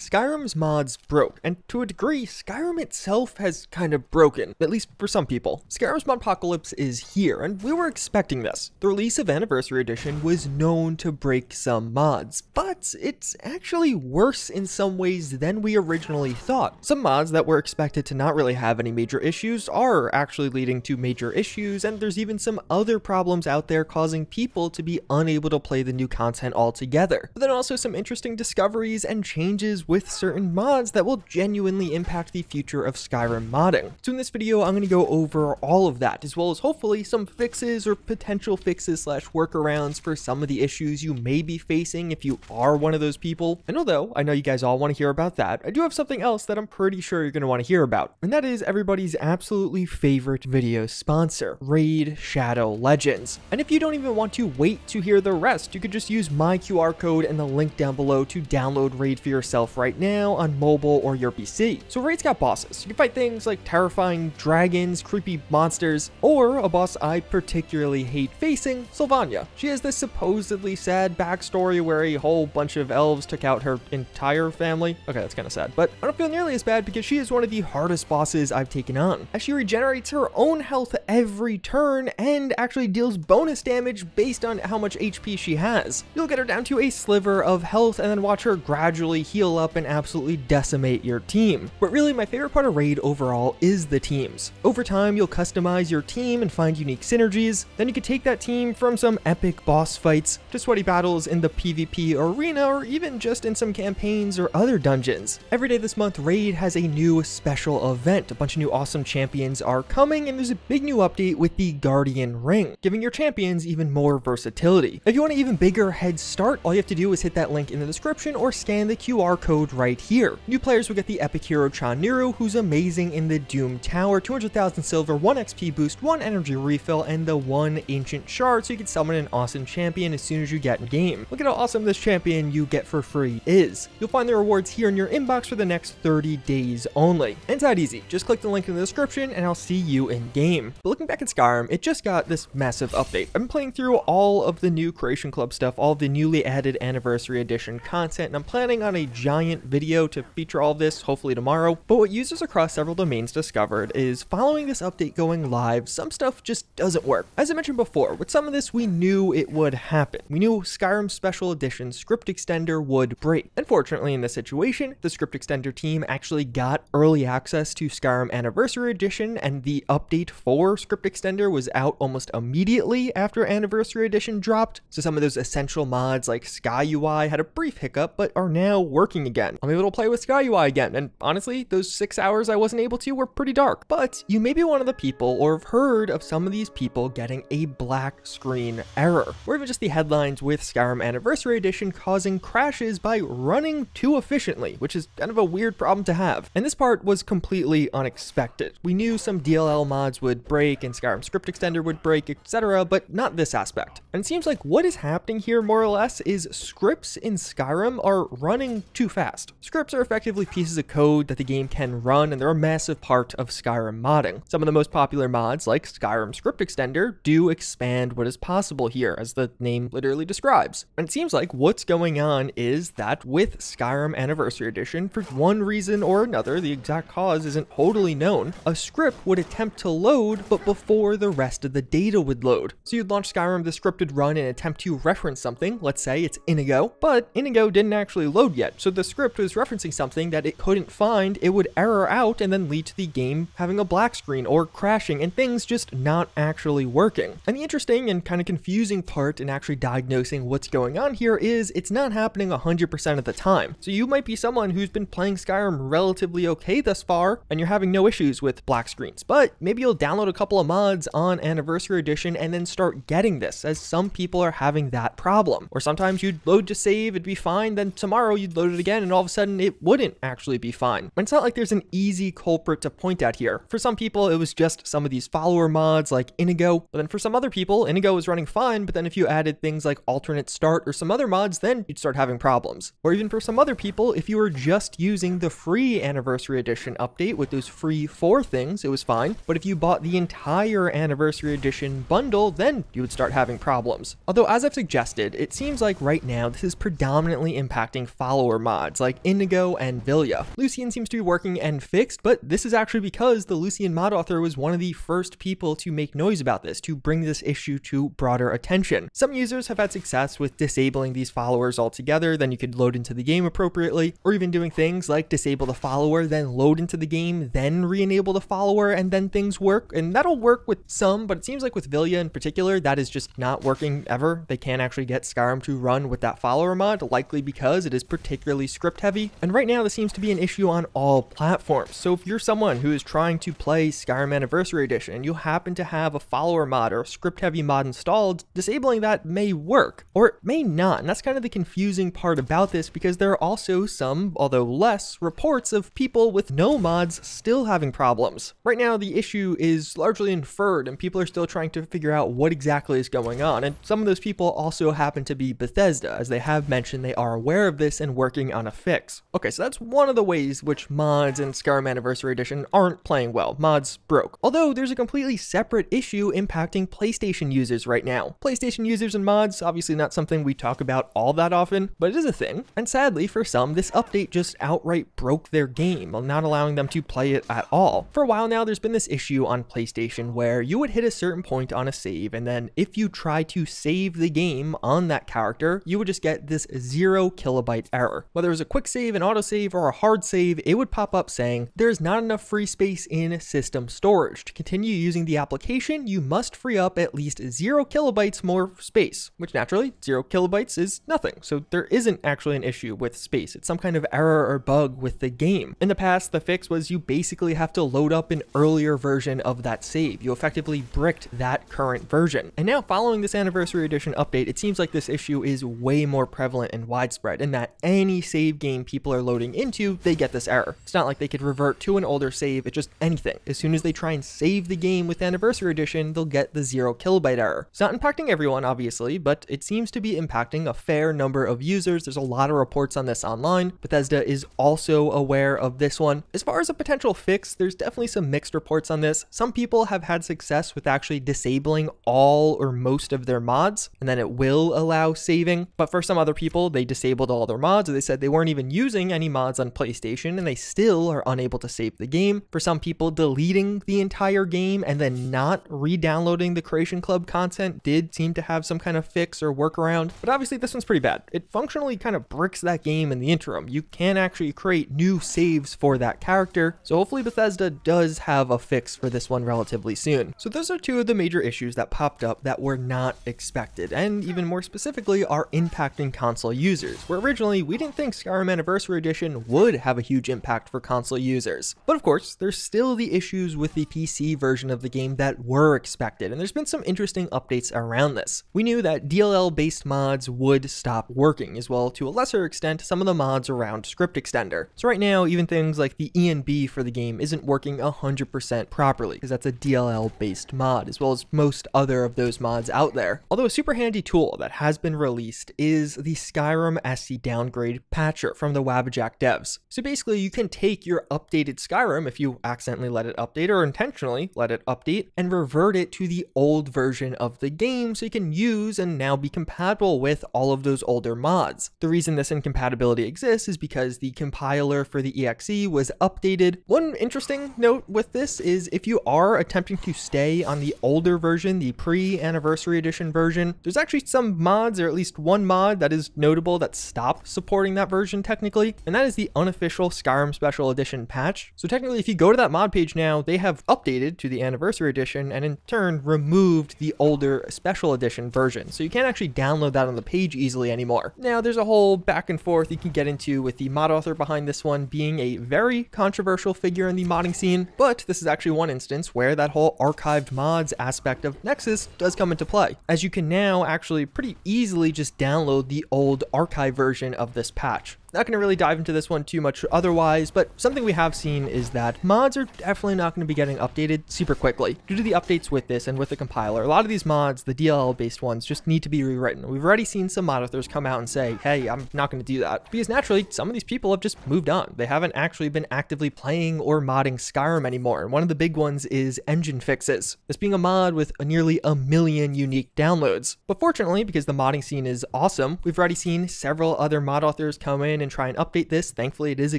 Skyrim's mods broke, and to a degree, Skyrim itself has kind of broken, at least for some people. Skyrim's modpocalypse is here, and we were expecting this. The release of Anniversary Edition was known to break some mods, but it's actually worse in some ways than we originally thought. Some mods that were expected to not really have any major issues are actually leading to major issues, and there's even some other problems out there causing people to be unable to play the new content altogether. But then also some interesting discoveries and changes with certain mods that will genuinely impact the future of Skyrim modding. So in this video, I'm going to go over all of that, as well as hopefully some fixes or potential fixes slash workarounds for some of the issues you may be facing if you are one of those people. And although I know you guys all want to hear about that, I do have something else that I'm pretty sure you're going to want to hear about, and that is everybody's absolutely favorite video sponsor, Raid Shadow Legends. And if you don't even want to wait to hear the rest, you could just use my QR code and the link down below to download Raid for yourself right now on mobile or your PC. So Raid's got bosses. You can fight things like terrifying dragons, creepy monsters, or a boss I particularly hate facing, Sylvania. She has this supposedly sad backstory where a whole bunch of elves took out her entire family. Okay, that's kind of sad, but I don't feel nearly as bad because she is one of the hardest bosses I've taken on, as she regenerates her own health every turn and actually deals bonus damage based on how much HP she has. You'll get her down to a sliver of health and then watch her gradually heal up and absolutely decimate your team. But really, my favorite part of Raid overall is the teams. Over time, you'll customize your team and find unique synergies. Then you can take that team from some epic boss fights to sweaty battles in the PvP arena, or even just in some campaigns or other dungeons. Every day this month, Raid has a new special event. A bunch of new awesome champions are coming, and there's a big new update with the Guardian Ring, giving your champions even more versatility. If you want an even bigger head start, all you have to do is hit that link in the description or scan the QR code right here. New players will get the epic hero Chaniru, who's amazing in the Doom Tower, 200,000 silver, 1 XP boost, 1 energy refill, and the 1 ancient shard, so you can summon an awesome champion as soon as you get in game. Look at how awesome this champion you get for free is. You'll find the rewards here in your inbox for the next 30 days only. And it's that easy. Just click the link in the description and I'll see you in game. But looking back at Skyrim, it just got this massive update. I've been playing through all of the new Creation Club stuff, all of the newly added Anniversary Edition content, and I'm planning on a giant video to feature all of this, hopefully tomorrow. But what users across several domains discovered is following this update going live, some stuff just doesn't work. As I mentioned before, with some of this, we knew it would happen. We knew Skyrim Special Edition Script Extender would break. Unfortunately, in this situation, the Script Extender team actually got early access to Skyrim Anniversary Edition, and the update for Script Extender was out almost immediately after Anniversary Edition dropped. So some of those essential mods like SkyUI had a brief hiccup, but are now working again. I'm able to play with SkyUI again, and honestly, those 6 hours I wasn't able to were pretty dark. But you may be one of the people, or have heard of some of these people getting a black screen error, or even just the headlines with Skyrim Anniversary Edition causing crashes by running too efficiently, which is kind of a weird problem to have. And this part was completely unexpected. We knew some DLL mods would break and Skyrim Script Extender would break, etc., but not this aspect. And it seems like what is happening here more or less is scripts in Skyrim are running too fast. Scripts are effectively pieces of code that the game can run, and they're a massive part of Skyrim modding. Some of the most popular mods like Skyrim Script Extender do expand what is possible here, as the name literally describes. And it seems like what's going on is that with Skyrim Anniversary Edition, for one reason or another, the exact cause isn't totally known, a script would attempt to load, but before the rest of the data would load. So you'd launch Skyrim, the script would run and attempt to reference something, let's say it's Inigo, but Inigo didn't actually load yet, so the script was referencing something that it couldn't find, it would error out and then lead to the game having a black screen or crashing and things just not actually working. And the interesting and kind of confusing part in actually diagnosing what's going on here is it's not happening 100% of the time. So you might be someone who's been playing Skyrim relatively okay thus far, and you're having no issues with black screens, but maybe you'll download a couple of mods on Anniversary Edition and then start getting this, as some people are having that problem. Or sometimes you'd load to save, it'd be fine, then tomorrow you'd load it again and all of a sudden it wouldn't actually be fine. And it's not like there's an easy culprit to point at here. For some people, it was just some of these follower mods like Inigo, but then for some other people, Inigo was running fine, but then if you added things like Alternate Start or some other mods, then you'd start having problems. Or even for some other people, if you were just using the free Anniversary Edition update with those free 4 things, it was fine, but if you bought the entire Anniversary Edition bundle, then you would start having problems. Although, as I've suggested, it seems like right now this is predominantly impacting follower mods. mods like Inigo and Vilja. Lucien seems to be working and fixed, but this is actually because the Lucien mod author was one of the first people to make noise about this, to bring this issue to broader attention. Some users have had success with disabling these followers altogether, then you could load into the game appropriately, or even doing things like disable the follower, then load into the game, then re-enable the follower, and then things work. And that'll work with some, but it seems like with Vilja in particular, that is just not working ever. They can't actually get Skyrim to run with that follower mod, likely because it is particularly script heavy. And right now, this seems to be an issue on all platforms. So if you're someone who is trying to play Skyrim Anniversary Edition and you happen to have a follower mod or a script heavy mod installed, disabling that may work, or it may not. And that's kind of the confusing part about this, because there are also some, although less, reports of people with no mods still having problems. Right now, the issue is largely inferred and people are still trying to figure out what exactly is going on. And some of those people also happen to be Bethesda, as they have mentioned they are aware of this and working on a fix. Okay, so that's one of the ways which mods in Skyrim Anniversary Edition aren't playing well. Mods broke. Although there's a completely separate issue impacting PlayStation users right now. PlayStation users and mods, obviously not something we talk about all that often, but it is a thing. And sadly for some, this update just outright broke their game, not allowing them to play it at all. For a while now, there's been this issue on PlayStation where you would hit a certain point on a save, and then if you try to save the game on that character, you would just get this 0 kilobyte error. Whether it was a quick save, an autosave, or a hard save, it would pop up saying, there's not enough free space in system storage. To continue using the application, you must free up at least 0 kilobytes more space, which naturally 0 kilobytes is nothing. So there isn't actually an issue with space. It's some kind of error or bug with the game. In the past, the fix was you basically have to load up an earlier version of that save. You effectively bricked that current version. And now following this Anniversary Edition update, it seems like this issue is way more prevalent and widespread, and that any save game people are loading into, they get this error. It's not like they could revert to an older save, it's just anything. As soon as they try and save the game with Anniversary Edition, they'll get the 0 kilobyte error. It's not impacting everyone, obviously, but it seems to be impacting a fair number of users. There's a lot of reports on this online. Bethesda is also aware of this one. As far as a potential fix, there's definitely some mixed reports on this. Some people have had success with actually disabling all or most of their mods, and then it will allow saving. But for some other people, they disabled all their mods, or they said they weren't even using any mods on PlayStation and they still are unable to save the game. For some people, deleting the entire game and then not re-downloading the Creation Club content did seem to have some kind of fix or workaround. But obviously this one's pretty bad. It functionally kind of bricks that game in the interim. You can actually create new saves for that character. So hopefully Bethesda does have a fix for this one relatively soon. So those are two of the major issues that popped up that were not expected, and even more specifically are impacting console users, where originally we didn't think Skyrim Anniversary Edition would have a huge impact for console users. But of course, there's still the issues with the PC version of the game that were expected, and there's been some interesting updates around this. We knew that DLL-based mods would stop working, as well to a lesser extent some of the mods around Script Extender. So right now, even things like the ENB for the game isn't working 100% properly, because that's a DLL-based mod, as well as most other of those mods out there. Although a super handy tool that has been released is the Skyrim SE Downgrade Patcher from the Wabajack devs. So basically, you can take your updated Skyrim, if you accidentally let it update or intentionally let it update, and revert it to the old version of the game so you can use and now be compatible with all of those older mods. The reason this incompatibility exists is because the compiler for the EXE was updated. One interesting note with this is if you are attempting to stay on the older version, the pre-Anniversary Edition version, there's actually some mods, or at least one mod that is notable, that stopped supporting that version technically, and that is the unofficial Skyrim Special Edition patch. So technically, if you go to that mod page now, they have updated to the Anniversary Edition and in turn removed the older Special Edition version. So you can't actually download that on the page easily anymore. Now, there's a whole back and forth you can get into with the mod author behind this one being a very controversial figure in the modding scene, but this is actually one instance where that whole archived mods aspect of Nexus does come into play, as you can now actually pretty easily just download the old archive version of this patch. Not going to really dive into this one too much otherwise, but something we have seen is that mods are definitely not going to be getting updated super quickly. Due to the updates with this and with the compiler, a lot of these mods, the DLL-based ones, just need to be rewritten. We've already seen some mod authors come out and say, hey, I'm not going to do that. Because naturally, some of these people have just moved on. They haven't actually been actively playing or modding Skyrim anymore. And one of the big ones is Engine Fixes, this being a mod with nearly 1 million unique downloads. But fortunately, because the modding scene is awesome, we've already seen several other mod authors come in in and try and update this. Thankfully, it is a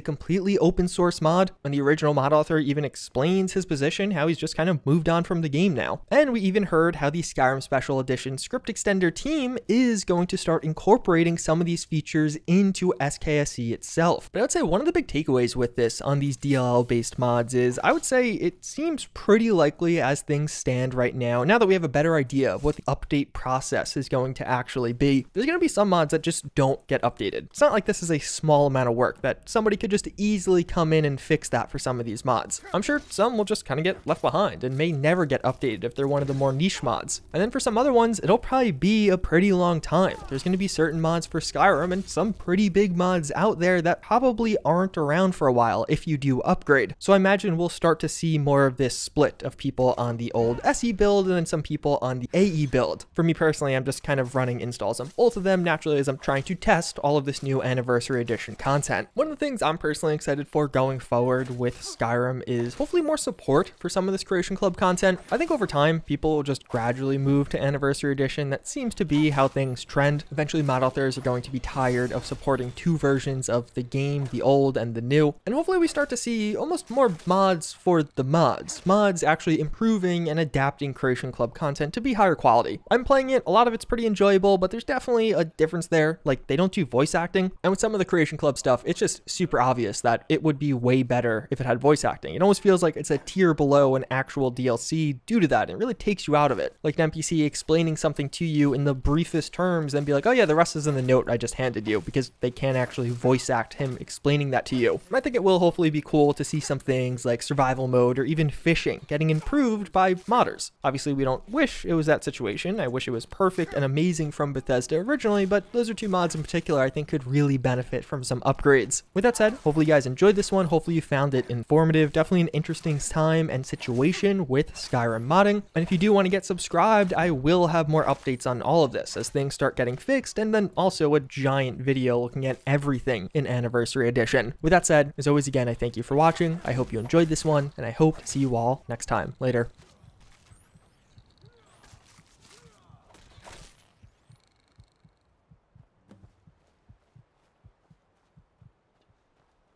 completely open source mod, and the original mod author even explains his position, how he's just kind of moved on from the game now. And we even heard how the Skyrim Special Edition Script Extender team is going to start incorporating some of these features into SKSE itself. But I would say one of the big takeaways with this on these DLL-based mods is, I would say it seems pretty likely as things stand right now, now that we have a better idea of what the update process is going to actually be, there's going to be some mods that just don't get updated. It's not like this is a small amount of work that somebody could just easily come in and fix that for some of these mods. I'm sure some will just kind of get left behind and may never get updated if they're one of the more niche mods. And then for some other ones, it'll probably be a pretty long time. There's going to be certain mods for Skyrim and some pretty big mods out there that probably aren't around for a while if you do upgrade. So I imagine we'll start to see more of this split of people on the old SE build and then some people on the AE build. For me personally, I'm just kind of running installs on both of them naturally as I'm trying to test all of this new Anniversary Edition content. One of the things I'm personally excited for going forward with Skyrim is hopefully more support for some of this Creation Club content. I think over time, people will just gradually move to Anniversary Edition. That seems to be how things trend. Eventually, mod authors are going to be tired of supporting two versions of the game, the old and the new, and hopefully we start to see almost more mods for the mods. Mods actually improving and adapting Creation Club content to be higher quality. I'm playing it, a lot of it's pretty enjoyable, but there's definitely a difference there. Like, they don't do voice acting, and with some of the Creation Club stuff, it's just super obvious that it would be way better if it had voice acting. It almost feels like it's a tier below an actual DLC due to that. It really takes you out of it. Like an NPC explaining something to you in the briefest terms and be like, oh yeah, the rest is in the note I just handed you, because they can't actually voice act him explaining that to you. And I think it will hopefully be cool to see some things like survival mode or even fishing getting improved by modders. Obviously, we don't wish it was that situation. I wish it was perfect and amazing from Bethesda originally, but those are two mods in particular I think could really benefit from some upgrades. With that said, hopefully you guys enjoyed this one. Hopefully you found it informative. Definitely an interesting time and situation with Skyrim modding. And if you do want to get subscribed, I will have more updates on all of this as things start getting fixed, and then also a giant video looking at everything in Anniversary Edition. With that said, as always again, I thank you for watching. I hope you enjoyed this one, and I hope to see you all next time. Later.